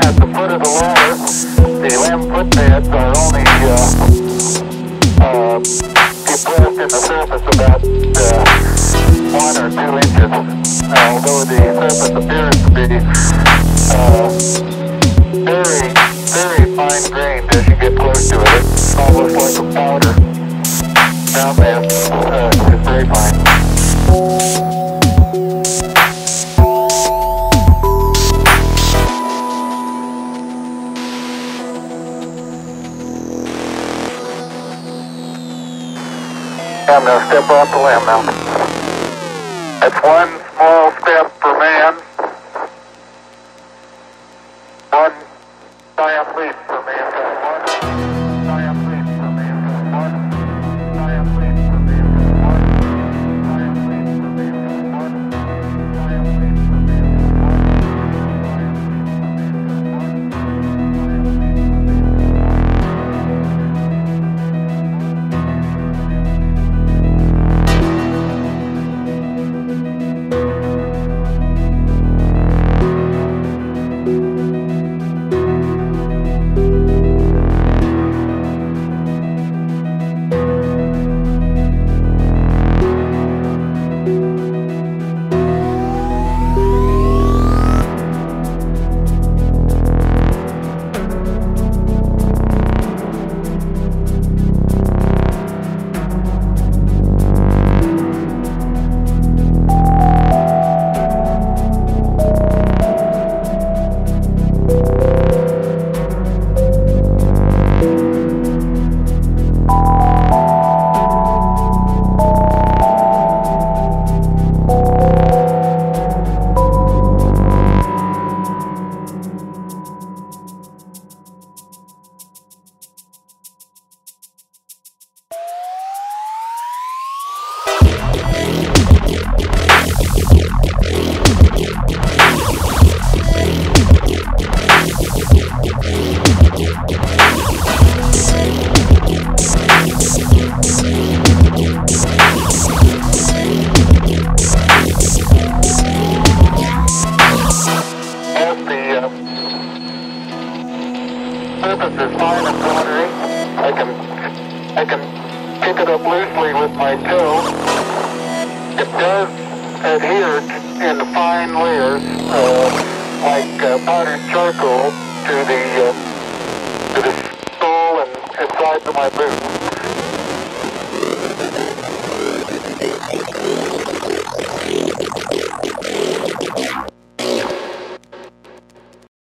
At the foot of the ladder, the lamp foot beds are only depressed in the surface about 1 or 2 inches, although the surface appears to be very, very fine-grained as you get close to it. It's almost like a powder down there. It's very fine. I'm going to step off the limb now. That's one small step for man, one giant leap for mankind. One giant leap for mankind. One giant leap for mankind. One giant leap for mankind. One giant leap for charcoal to the sole and inside of my boot.